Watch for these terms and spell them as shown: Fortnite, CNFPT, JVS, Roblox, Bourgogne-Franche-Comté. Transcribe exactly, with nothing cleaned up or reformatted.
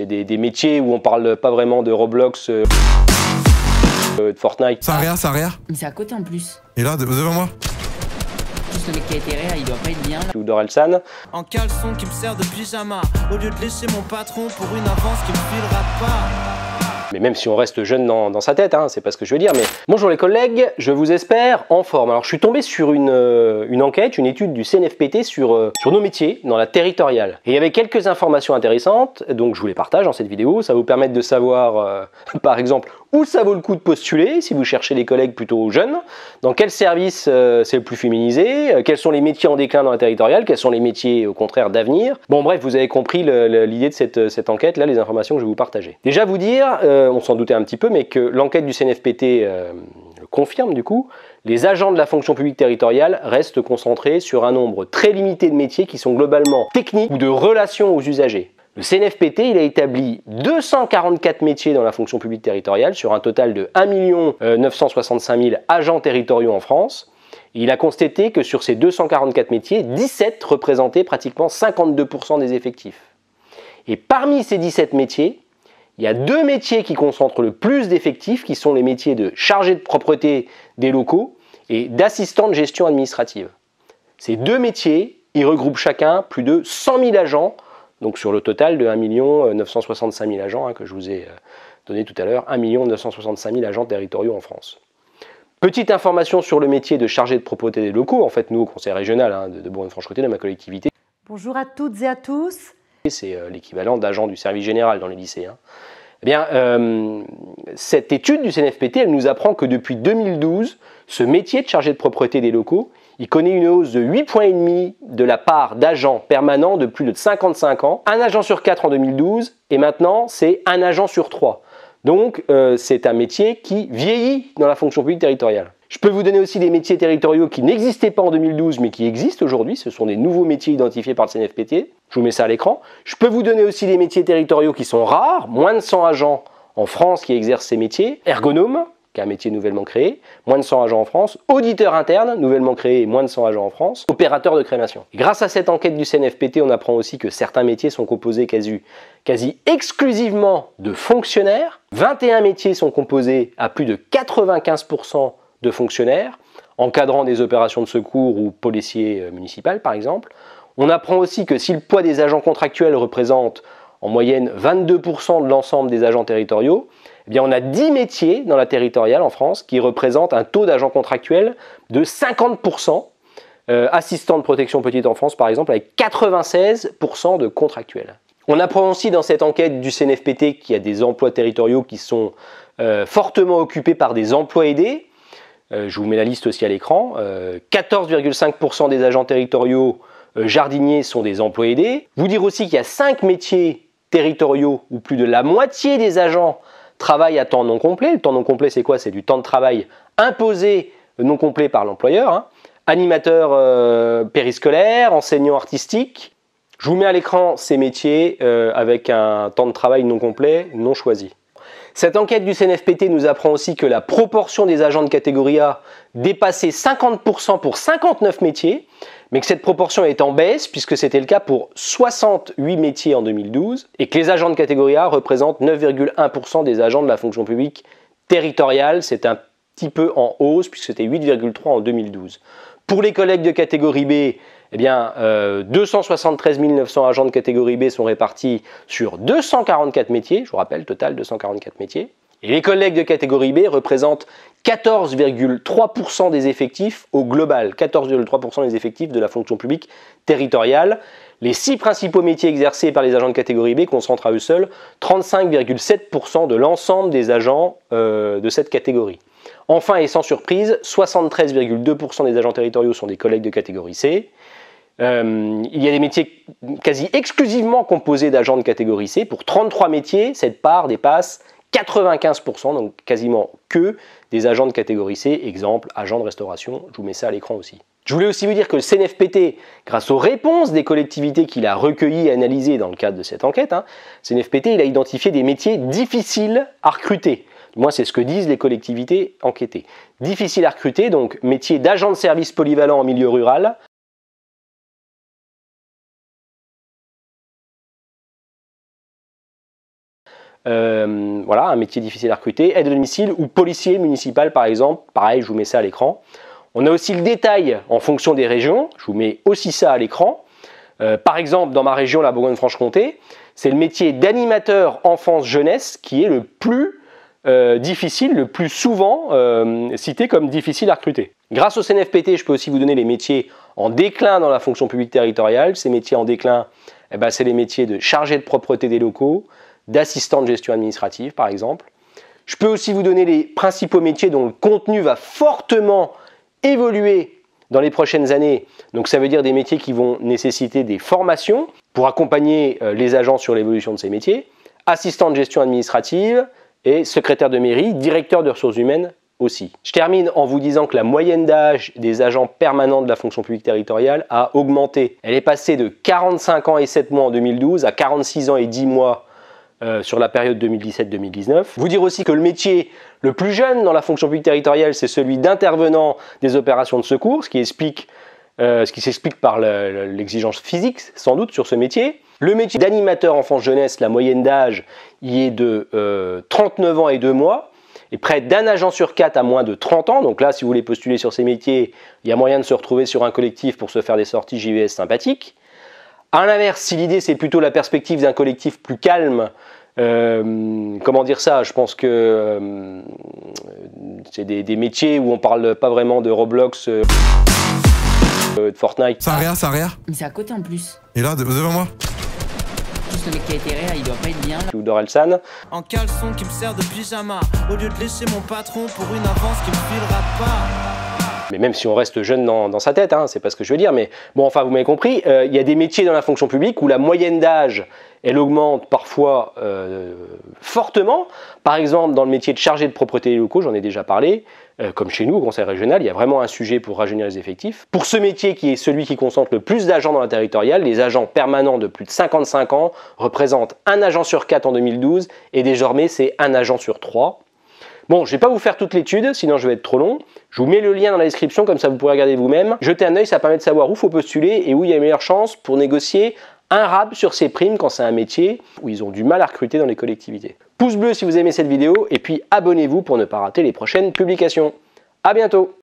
C'est des, des métiers où on parle pas vraiment de Roblox, euh, de Fortnite. C'est un réa, c'est un réa. Mais c'est à côté en plus. Et là, devant moi. Juste le mec qui a été réa, il doit pas être bien. Ou d'Orelsan. En caleçon qui me sert de pyjama, au lieu de lécher mon patron pour une avance qui me filera pas. Mais même si on reste jeune dans, dans sa tête, hein, c'est pas ce que je veux dire, mais... Bonjour les collègues, je vous espère en forme. Alors je suis tombé sur une, euh, une enquête, une étude du C N F P T sur, euh, sur nos métiers dans la territoriale. Et il y avait quelques informations intéressantes, donc je vous les partage dans cette vidéo. Ça va vous permettre de savoir, euh, par exemple, où ça vaut le coup de postuler, si vous cherchez des collègues plutôt jeunes, dans quel service euh, c'est le plus féminisé, euh, quels sont les métiers en déclin dans la territoriale, quels sont les métiers au contraire d'avenir. Bon bref, vous avez compris l'idée de cette, cette enquête, là, les informations que je vais vous partager. Déjà vous dire... Euh, on s'en doutait un petit peu, mais que l'enquête du C N F P T euh, le confirme du coup, les agents de la fonction publique territoriale restent concentrés sur un nombre très limité de métiers qui sont globalement techniques ou de relations aux usagers. Le C N F P T, il a établi deux cent quarante-quatre métiers dans la fonction publique territoriale sur un total de un million neuf cent soixante-cinq mille agents territoriaux en France. Il a constaté que sur ces deux cent quarante-quatre métiers, dix-sept représentaient pratiquement cinquante-deux pour cent des effectifs. Et parmi ces dix-sept métiers, il y a deux métiers qui concentrent le plus d'effectifs, qui sont les métiers de chargé de propreté des locaux et d'assistant de gestion administrative. Ces deux métiers, ils regroupent chacun plus de cent mille agents, donc sur le total de un million neuf cent soixante-cinq mille agents hein, que je vous ai donné tout à l'heure, un million neuf cent soixante-cinq mille agents territoriaux en France. Petite information sur le métier de chargé de propreté des locaux, en fait nous au conseil régional hein, de Bourgogne-Franche-Comté, de ma collectivité. Bonjour à toutes et à tous. C'est l'équivalent d'agent du service général dans les lycées. Hein. Eh bien, euh, cette étude du C N F P T, elle nous apprend que depuis deux mille douze, ce métier de chargé de propreté des locaux, il connaît une hausse de huit virgule cinq points de la part d'agents permanents de plus de cinquante-cinq ans. Un agent sur quatre en deux mille douze et maintenant, c'est un agent sur trois. Donc, euh, c'est un métier qui vieillit dans la fonction publique territoriale. Je peux vous donner aussi des métiers territoriaux qui n'existaient pas en deux mille douze, mais qui existent aujourd'hui. Ce sont des nouveaux métiers identifiés par le C N F P T. Je vous mets ça à l'écran. Je peux vous donner aussi des métiers territoriaux qui sont rares. Moins de cent agents en France qui exercent ces métiers. Ergonome, qui est un métier nouvellement créé. Moins de cent agents en France. Auditeur interne, nouvellement créé et moins de cent agents en France. Opérateur de crémation. Et grâce à cette enquête du C N F P T, on apprend aussi que certains métiers sont composés quasi, quasi exclusivement de fonctionnaires. vingt et un métiers sont composés à plus de quatre-vingt-quinze pour cent de fonctionnaires, encadrant des opérations de secours ou policiers municipal par exemple. On apprend aussi que si le poids des agents contractuels représente en moyenne vingt-deux pour cent de l'ensemble des agents territoriaux, eh bien on a dix métiers dans la territoriale en France qui représentent un taux d'agents contractuels de cinquante pour cent, euh, assistants de protection petite enfance par exemple avec quatre-vingt-seize pour cent de contractuels. On apprend aussi dans cette enquête du C N F P T qu'il y a des emplois territoriaux qui sont euh, fortement occupés par des emplois aidés. Euh, je vous mets la liste aussi à l'écran, euh, quatorze virgule cinq pour cent des agents territoriaux euh, jardiniers sont des emplois aidés. Vous dire aussi qu'il y a cinq métiers territoriaux où plus de la moitié des agents travaillent à temps non complet. Le temps non complet c'est quoi? C'est du temps de travail imposé non complet par l'employeur. Hein. Animateur euh, périscolaire, enseignant artistique. Je vous mets à l'écran ces métiers euh, avec un temps de travail non complet, non choisi. Cette enquête du C N F P T nous apprend aussi que la proportion des agents de catégorie A dépassait cinquante pour cent pour cinquante-neuf métiers, mais que cette proportion est en baisse puisque c'était le cas pour soixante-huit métiers en deux mille douze et que les agents de catégorie A représentent neuf virgule un pour cent des agents de la fonction publique territoriale. C'est un petit peu en hausse puisque c'était huit virgule trois pour cent en deux mille douze. Pour les collègues de catégorie B, eh bien, euh, deux cent soixante-treize mille neuf cents agents de catégorie B sont répartis sur deux cent quarante-quatre métiers, je vous rappelle, total deux cent quarante-quatre métiers. Et les collègues de catégorie B représentent quatorze virgule trois pour cent des effectifs au global, quatorze virgule trois pour cent des effectifs de la fonction publique territoriale. Les six principaux métiers exercés par les agents de catégorie B concentrent à eux seuls trente-cinq virgule sept pour cent de l'ensemble des agents euh, de cette catégorie. Enfin et sans surprise, soixante-treize virgule deux pour cent des agents territoriaux sont des collègues de catégorie C. Euh, il y a des métiers quasi exclusivement composés d'agents de catégorie C. Pour trente-trois métiers, cette part dépasse quatre-vingt-quinze pour cent, donc quasiment que des agents de catégorie C. Exemple, agents de restauration, je vous mets ça à l'écran aussi. Je voulais aussi vous dire que le C N F P T, grâce aux réponses des collectivités qu'il a recueillies et analysées dans le cadre de cette enquête, hein, C N F P T il a identifié des métiers difficiles à recruter. Moi, c'est ce que disent les collectivités enquêtées. Difficile à recruter, donc métier d'agent de service polyvalent en milieu rural. Euh, voilà, un métier difficile à recruter, aide à domicile ou policier municipal par exemple. Pareil, je vous mets ça à l'écran. On a aussi le détail en fonction des régions. Je vous mets aussi ça à l'écran. Euh, par exemple, dans ma région, la Bourgogne-Franche-Comté, c'est le métier d'animateur enfance-jeunesse qui est le plus euh, difficile, le plus souvent euh, cité comme difficile à recruter. Grâce au C N F P T, je peux aussi vous donner les métiers en déclin dans la fonction publique territoriale. Ces métiers en déclin, eh ben, c'est les métiers de chargé de propreté des locaux, d'assistant de gestion administrative par exemple. Je peux aussi vous donner les principaux métiers dont le contenu va fortement évoluer dans les prochaines années. Donc ça veut dire des métiers qui vont nécessiter des formations pour accompagner les agents sur l'évolution de ces métiers. Assistant de gestion administrative et secrétaire de mairie, directeur de ressources humaines aussi. Je termine en vous disant que la moyenne d'âge des agents permanents de la fonction publique territoriale a augmenté. Elle est passée de quarante-cinq ans et sept mois en deux mille douze à quarante-six ans et dix mois Euh, sur la période deux mille dix-sept deux mille dix-neuf. Vous dire aussi que le métier le plus jeune dans la fonction publique territoriale, c'est celui d'intervenant des opérations de secours, ce qui explique, euh, ce qui s'explique par l'exigence physique, sans doute, sur ce métier. Le métier d'animateur enfance-jeunesse, la moyenne d'âge, y est de euh, trente-neuf ans et deux mois, et près d'un agent sur quatre à moins de trente ans. Donc là, si vous voulez postuler sur ces métiers, il y a moyen de se retrouver sur un collectif pour se faire des sorties J V S sympathiques. À l'inverse, si l'idée c'est plutôt la perspective d'un collectif plus calme, euh, comment dire ça, je pense que euh, c'est des, des métiers où on parle pas vraiment de Roblox, euh, de Fortnite. Ça réa, ça réa. Mais c'est à côté en plus. Et là, devant moi. Juste le mec qui a été réa, il doit pas être bien. Ou d'Orelsan. En caleçon qui me sert de pyjama, au lieu de lécher mon patron pour une avance qui me filera pas. Mais même si on reste jeune dans, dans sa tête, hein, c'est pas ce que je veux dire, mais bon, enfin, vous m'avez compris, euh, il y a des métiers dans la fonction publique où la moyenne d'âge, elle augmente parfois euh, fortement. Par exemple, dans le métier de chargé de propreté des locaux, j'en ai déjà parlé, euh, comme chez nous, au conseil régional, il y a vraiment un sujet pour rajeunir les effectifs. Pour ce métier qui est celui qui concentre le plus d'agents dans la territoriale, les agents permanents de plus de cinquante-cinq ans représentent un agent sur quatre en deux mille douze, et désormais, c'est un agent sur trois. Bon, je ne vais pas vous faire toute l'étude, sinon je vais être trop long. Je vous mets le lien dans la description, comme ça vous pourrez regarder vous-même. Jetez un œil, ça permet de savoir où il faut postuler et où il y a les meilleures chances pour négocier un rab sur ces primes quand c'est un métier où ils ont du mal à recruter dans les collectivités. Pouce bleu si vous aimez cette vidéo et puis abonnez-vous pour ne pas rater les prochaines publications. À bientôt!